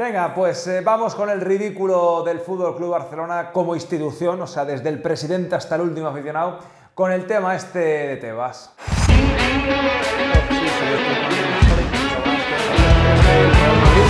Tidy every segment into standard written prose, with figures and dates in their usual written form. Venga, pues vamos con el ridículo del Fútbol Club Barcelona como institución, o sea, desde el presidente hasta el último aficionado, con el tema este de Tebas.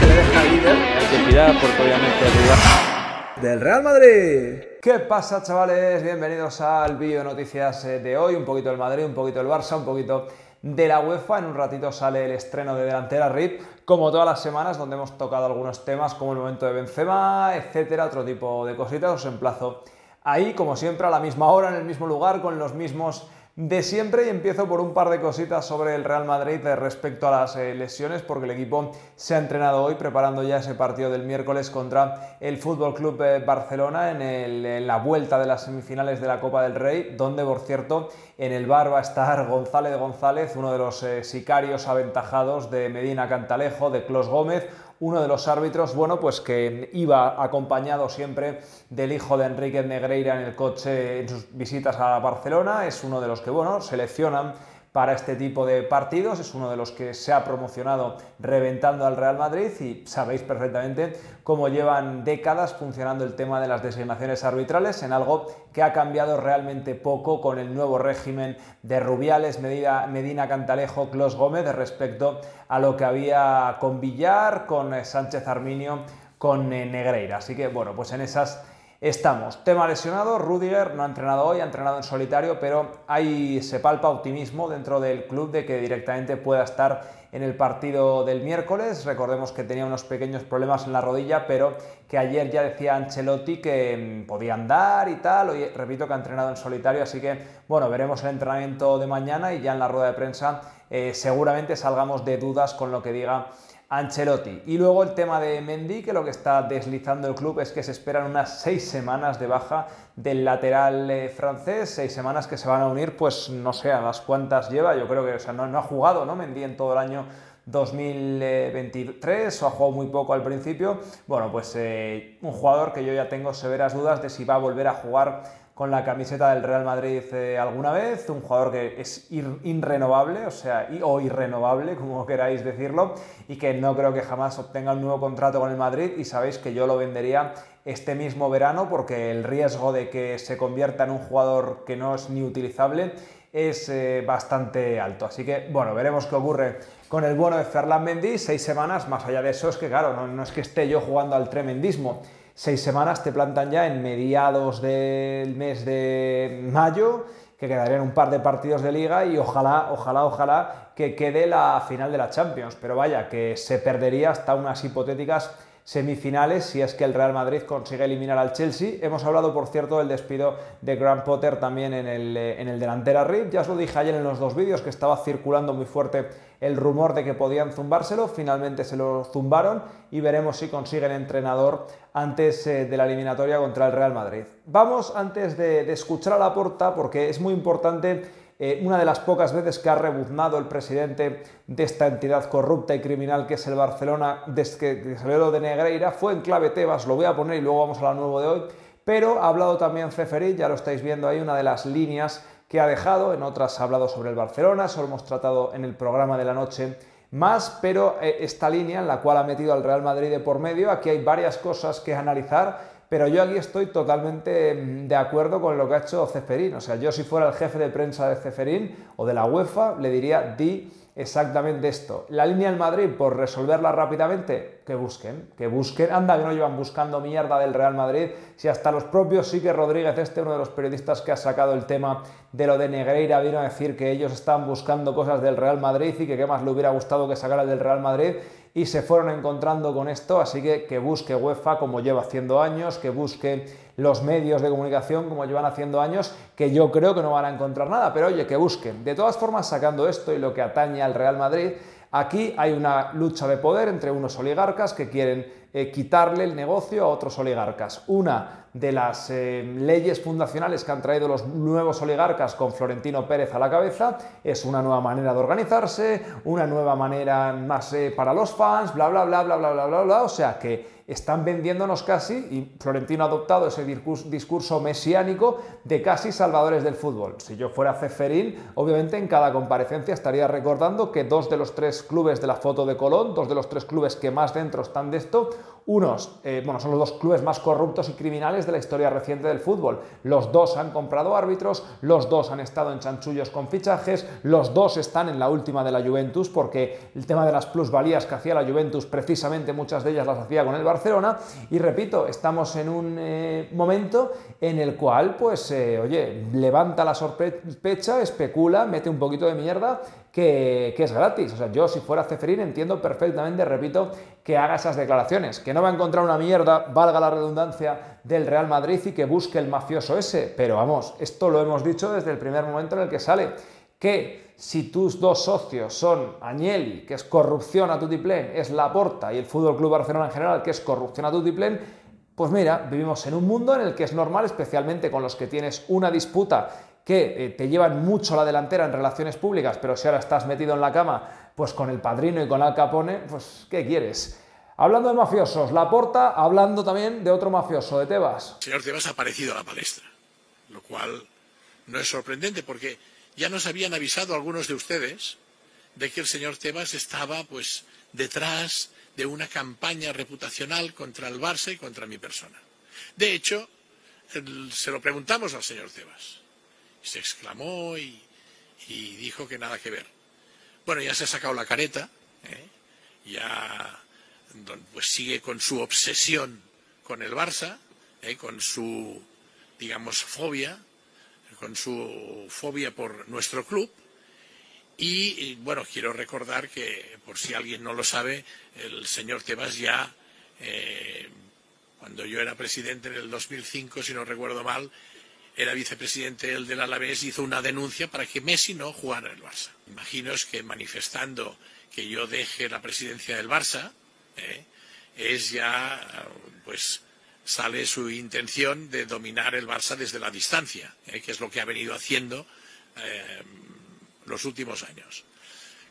Se le deja líder. Hay que tirar porque obviamente arriba. Del Real Madrid. ¿Qué pasa, chavales? Bienvenidos al vídeo de noticias de hoy. Un poquito del Madrid, un poquito del Barça, un poquito de la UEFA. En un ratito sale el estreno de Delantera Rip, como todas las semanas, donde hemos tocado algunos temas como el momento de Benzema, etcétera, otro tipo de cositas. Os emplazo ahí, como siempre, a la misma hora, en el mismo lugar, con los mismos de siempre, y empiezo por un par de cositas sobre el Real Madrid respecto a las lesiones, porque el equipo se ha entrenado hoy preparando ya ese partido del miércoles contra el Fútbol Club Barcelona en la vuelta de las semifinales de la Copa del Rey, donde, por cierto, en el bar va a estar González González, uno de los sicarios aventajados de Medina Cantalejo, de Clos Gómez, uno de los árbitros, bueno, pues que iba acompañado siempre del hijo de Enrique Negreira en el coche en sus visitas a Barcelona. Es uno de los que, bueno, seleccionan para este tipo de partidos, es uno de los que se ha promocionado reventando al Real Madrid, y sabéis perfectamente cómo llevan décadas funcionando el tema de las designaciones arbitrales, en algo que ha cambiado realmente poco con el nuevo régimen de Rubiales, Medina Cantalejo, Clos Gómez, respecto a lo que había con Villar, con Sánchez Arminio, con Negreira. Así que, bueno, pues en esas estamos. Tema lesionado, Rudiger no ha entrenado hoy, ha entrenado en solitario, pero ahí se palpa optimismo dentro del club de que directamente pueda estar en el partido del miércoles. Recordemos que tenía unos pequeños problemas en la rodilla, pero que ayer ya decía Ancelotti que podía andar y tal. Hoy, repito, que ha entrenado en solitario, así que, bueno, veremos el entrenamiento de mañana y ya en la rueda de prensa seguramente salgamos de dudas con lo que diga Ancelotti. Y luego el tema de Mendy, que lo que está deslizando el club es que se esperan unas 6 semanas de baja del lateral francés, 6 semanas que se van a unir, pues no sé a las cuántas lleva, yo creo que, o sea, no ha jugado, ¿no? Mendy en todo el año 2023, o ha jugado muy poco al principio. Bueno, pues un jugador que yo ya tengo severas dudas de si va a volver a jugar con la camiseta del Real Madrid alguna vez, un jugador que es irrenovable, o sea, irrenovable, como queráis decirlo, y que no creo que jamás obtenga un nuevo contrato con el Madrid, y sabéis que yo lo vendería este mismo verano, porque el riesgo de que se convierta en un jugador que no es ni utilizable es bastante alto. Así que, bueno, veremos qué ocurre con el bueno de Ferland Mendy. 6 semanas, más allá de eso, es que, claro, no es que esté yo jugando al tremendismo. 6 semanas te plantan ya en mediados del mes de mayo, que quedarían un par de partidos de liga, y ojalá, ojalá, ojalá que quede la final de la Champions. Pero vaya, que se perdería hasta unas hipotéticas semifinales si es que el Real Madrid consigue eliminar al Chelsea. Hemos hablado, por cierto, del despido de Grant Potter también en el Delantera Rip. Ya os lo dije ayer en los dos vídeos que estaba circulando muy fuerte el rumor de que podían zumbárselo. Finalmente se lo zumbaron y veremos si consiguen entrenador antes de la eliminatoria contra el Real Madrid. Vamos, antes de escuchar a Laporta, porque es muy importante. Una de las pocas veces que ha rebuznado el presidente de esta entidad corrupta y criminal que es el Barcelona desde que salió lo de Negreira fue en clave Tebas, lo voy a poner y luego vamos a lo nuevo de hoy, pero ha hablado también Ceferin, ya lo estáis viendo ahí, una de las líneas que ha dejado, en otras ha hablado sobre el Barcelona, eso lo hemos tratado en el programa de la noche más, pero esta línea en la cual ha metido al Real Madrid de por medio, aquí hay varias cosas que analizar. Pero yo aquí estoy totalmente de acuerdo con lo que ha hecho Ceferin. O sea, yo si fuera el jefe de prensa de Ceferin o de la UEFA, le diría, di exactamente esto. La línea del Madrid, por resolverla rápidamente, que busquen. Anda, que no llevan buscando mierda del Real Madrid. Si hasta los propios Siqué Rodríguez, uno de los periodistas que ha sacado el tema de lo de Negreira, vino a decir que ellos estaban buscando cosas del Real Madrid y que qué más le hubiera gustado que sacara del Real Madrid. Y se fueron encontrando con esto, así que busque UEFA como lleva haciendo años, que busque los medios de comunicación como llevan haciendo años, que yo creo que no van a encontrar nada, pero oye, que busquen. De todas formas, sacando esto y lo que atañe al Real Madrid, aquí hay una lucha de poder entre unos oligarcas que quieren quitarle el negocio a otros oligarcas. Una de las leyes fundacionales que han traído los nuevos oligarcas con Florentino Pérez a la cabeza es una nueva manera de organizarse, una nueva manera más para los fans, bla, bla, bla, bla, bla, bla, bla, bla. O sea que están vendiéndonos casi, y Florentino ha adoptado ese discurso mesiánico de casi salvadores del fútbol. Si yo fuera Ceferin, obviamente en cada comparecencia estaría recordando que 2 de los 3 clubes de la foto de Colón, 2 de los 3 clubes que más dentro están de esto, Unos, bueno, son los dos clubes más corruptos y criminales de la historia reciente del fútbol. Los dos han comprado árbitros, los dos han estado en chanchullos con fichajes, los dos están en la última de la Juventus, porque el tema de las plusvalías que hacía la Juventus, precisamente muchas de ellas las hacía con el Barcelona. Y repito, estamos en un momento en el cual, pues, oye, levanta la sospecha, especula, mete un poquito de mierda, que es gratis. O sea, yo si fuera Ceferin entiendo perfectamente, repito, que haga esas declaraciones, que no va a encontrar una mierda, valga la redundancia, del Real Madrid y que busque el mafioso ese. Pero vamos, esto lo hemos dicho desde el primer momento en el que sale, que si tus dos socios son Agnelli, que es corrupción a tutiplén, es Laporta y el Fútbol Club Barcelona en general, que es corrupción a tutiplén, pues mira, vivimos en un mundo en el que es normal, especialmente con los que tienes una disputa que te llevan mucho la delantera en relaciones públicas, pero si ahora estás metido en la cama pues con el padrino y con Al Capone, pues ¿qué quieres? Hablando de mafiosos, Laporta hablando también de otro mafioso, de Tebas. El señor Tebas ha aparecido a la palestra, lo cual no es sorprendente, porque ya nos habían avisado algunos de ustedes de que el señor Tebas estaba pues detrás de una campaña reputacional contra el Barça y contra mi persona. De hecho, se lo preguntamos al señor Tebas. Se exclamó y dijo que nada que ver. Bueno, ya se ha sacado la careta, ya pues sigue con su obsesión con el Barça, con su, digamos, fobia, con su fobia por nuestro club. Y bueno, quiero recordar que, por si alguien no lo sabe, el señor Tebas ya, cuando yo era presidente en el 2005, si no recuerdo mal, era vicepresidente el del Alavés, hizo una denuncia para que Messi no jugara en el Barça. Imaginaos que manifestando que yo deje la presidencia del Barça, es ya, pues, sale su intención de dominar el Barça desde la distancia, que es lo que ha venido haciendo los últimos años.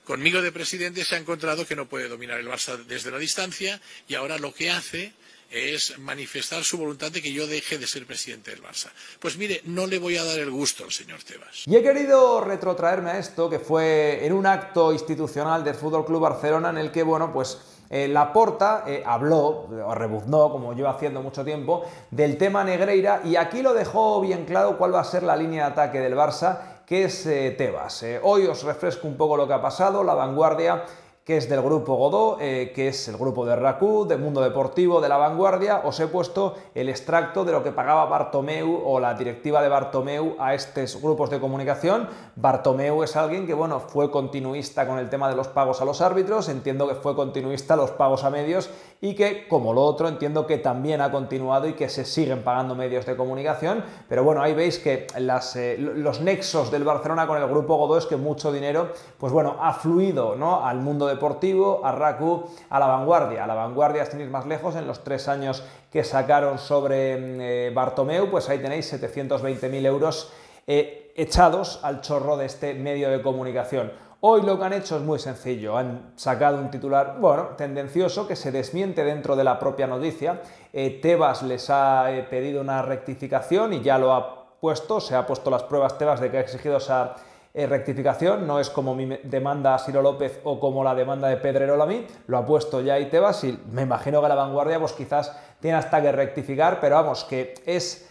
Conmigo de presidente se ha encontrado que no puede dominar el Barça desde la distancia, y ahora lo que hace es manifestar su voluntad de que yo deje de ser presidente del Barça. Pues mire, no le voy a dar el gusto al señor Tebas. Y he querido retrotraerme a esto, que fue en un acto institucional del Fútbol Club Barcelona, en el que, bueno, pues Laporta habló, o rebuznó, como lleva haciendo mucho tiempo, del tema Negreira, y aquí lo dejó bien claro cuál va a ser la línea de ataque del Barça, que es Tebas. Hoy os refresco un poco lo que ha pasado. La Vanguardia, que es del Grupo Godó, que es el grupo de Racú, de Mundo Deportivo, de La Vanguardia, os he puesto el extracto de lo que pagaba Bartomeu o la directiva de Bartomeu a estos grupos de comunicación. Bartomeu es alguien que, bueno, fue continuista con el tema de los pagos a los árbitros, entiendo que fue continuista a los pagos a medios, y que, como lo otro, entiendo que también ha continuado y que se siguen pagando medios de comunicación. Pero bueno, ahí veis que los nexos del Barcelona con el Grupo Godó es que mucho dinero, pues bueno, ha fluido, ¿no?, al Mundo Deportivo, a Raku, a La Vanguardia. A La Vanguardia, sin ir más lejos, en los 3 años que sacaron sobre Bartomeu, pues ahí tenéis 720.000 euros echados al chorro de este medio de comunicación. Hoy lo que han hecho es muy sencillo, han sacado un titular, bueno, tendencioso, que se desmiente dentro de la propia noticia. Tebas les ha pedido una rectificación y ya lo ha puesto, se ha puesto las pruebas Tebas de que ha exigido esa rectificación, no es como mi demanda a Ciro López o como la demanda de Pedrerol a mí, lo ha puesto ya ahí Tebas, y me imagino que La Vanguardia pues quizás tiene hasta que rectificar, pero vamos, que es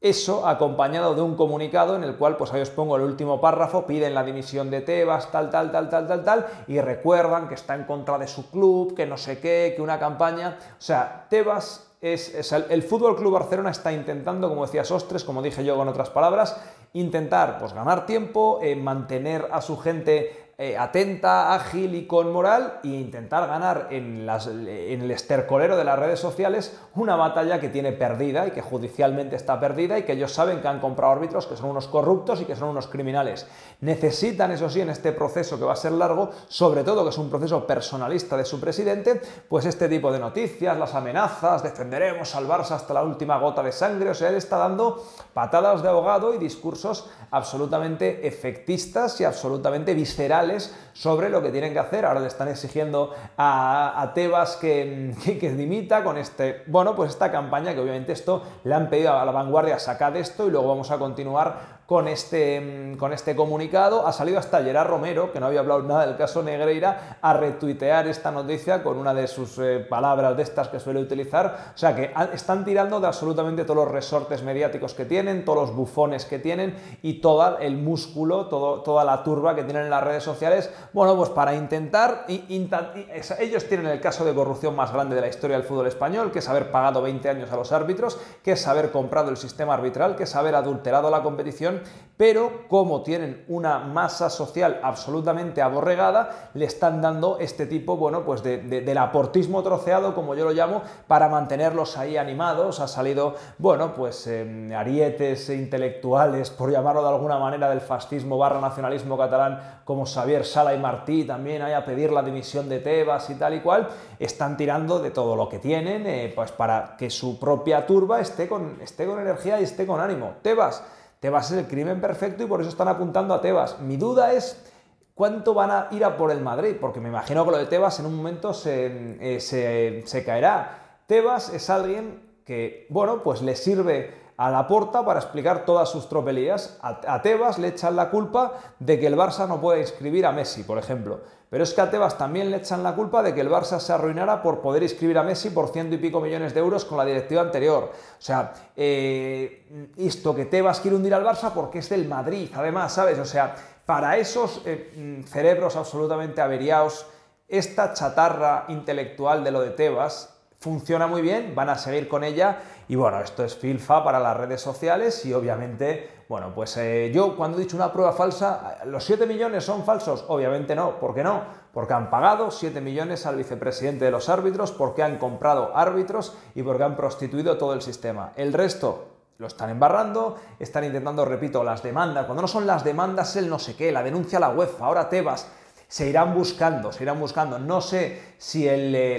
eso acompañado de un comunicado en el cual, pues ahí os pongo el último párrafo, piden la dimisión de Tebas, tal, y recuerdan que está en contra de su club, que no sé qué, que una campaña. O sea, Tebas es el Fútbol Club Barcelona está intentando, como decía Sostres, como dije yo con otras palabras, intentar pues ganar tiempo, mantener a su gente atenta, ágil y con moral, e intentar ganar en el estercolero de las redes sociales una batalla que tiene perdida y que judicialmente está perdida, y que ellos saben que han comprado árbitros, que son unos corruptos y que son unos criminales. Necesitan, eso sí, en este proceso que va a ser largo, sobre todo que es un proceso personalista de su presidente, pues este tipo de noticias, las amenazas, defenderemos al Barça hasta la última gota de sangre. O sea, él está dando patadas de ahogado y discursos absolutamente efectistas y absolutamente viscerales sobre lo que tienen que hacer. Ahora le están exigiendo a Tebas que dimita con este, bueno, pues esta campaña que obviamente esto le han pedido a La Vanguardia, sacar de esto y luego vamos a continuar con este comunicado. Ha salido hasta Gerard Romero, que no había hablado nada del caso Negreira, a retuitear esta noticia con una de sus palabras de estas que suele utilizar. O sea que están tirando de absolutamente todos los resortes mediáticos que tienen, todos los bufones que tienen y todo el músculo, toda la turba que tienen en las redes sociales. Bueno, pues para intentar... ellos tienen el caso de corrupción más grande de la historia del fútbol español, que es haber pagado 20 años a los árbitros, que es haber comprado el sistema arbitral, que es haber adulterado la competición, pero como tienen una masa social absolutamente aborregada, le están dando este tipo, bueno, pues del aportismo troceado, como yo lo llamo, para mantenerlos ahí animados. Ha salido, bueno, pues arietes intelectuales, por llamarlo de alguna manera, del fascismo / nacionalismo catalán, como Xavier Sala y Martí, también hay a pedir la dimisión de Tebas y tal y cual. Están tirando de todo lo que tienen, pues para que su propia turba esté con energía y esté con ánimo. Tebas es el crimen perfecto y por eso están apuntando a Tebas. Mi duda es cuánto van a ir a por el Madrid, porque me imagino que lo de Tebas en un momento se caerá. Tebas es alguien que, bueno, pues le sirve a Laporta para explicar todas sus tropelías. A Tebas le echan la culpa de que el Barça no pueda inscribir a Messi, por ejemplo. Pero es que a Tebas también le echan la culpa de que el Barça se arruinara por poder inscribir a Messi por 100 y pico millones de euros con la directiva anterior. O sea, esto que Tebas quiere hundir al Barça porque es del Madrid, además, ¿sabes? O sea, para esos cerebros absolutamente averiados, esta chatarra intelectual de lo de Tebas funciona muy bien, van a seguir con ella. Y bueno, esto es filfa para las redes sociales y obviamente, bueno, pues yo cuando he dicho una prueba falsa, ¿los 7 millones son falsos? Obviamente no. ¿Por qué no? Porque han pagado 7 millones al vicepresidente de los árbitros, porque han comprado árbitros y porque han prostituido todo el sistema. El resto lo están embarrando, están intentando, repito, las demandas. Cuando no son las demandas, el no sé qué, la denuncia a la UEFA, ahora Tebas... Se irán buscando. No sé si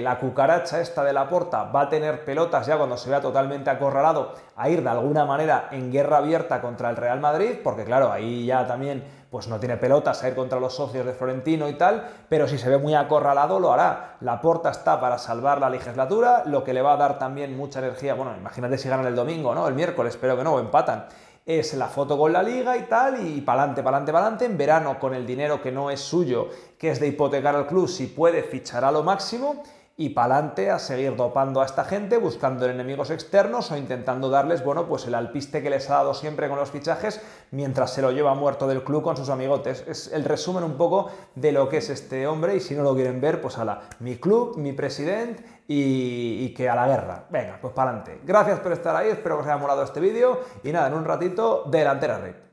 la cucaracha esta de Laporta va a tener pelotas ya cuando se vea totalmente acorralado a ir de alguna manera en guerra abierta contra el Real Madrid, porque claro, ahí ya también pues no tiene pelotas a ir contra los socios de Florentino y tal, pero si se ve muy acorralado lo hará. Laporta está para salvar la legislatura, lo que le va a dar también mucha energía. Bueno, imagínate si ganan el domingo, ¿no? El miércoles, espero que no, o empatan. Es la foto con la Liga y tal, y pa'lante, pa'lante, pa'lante. En verano, con el dinero que no es suyo, que es de hipotecar al club, si puede, fichará lo máximo, y pa'lante a seguir dopando a esta gente, buscando enemigos externos o intentando darles, bueno, pues el alpiste que les ha dado siempre con los fichajes, mientras se lo lleva muerto del club con sus amigotes. Es el resumen un poco de lo que es este hombre, y si no lo quieren ver, pues ala, mi club, mi presidente... Y que a la guerra. Venga, pues para adelante. Gracias por estar ahí, espero que os haya molado este vídeo y nada, en un ratito, Delantera Rip.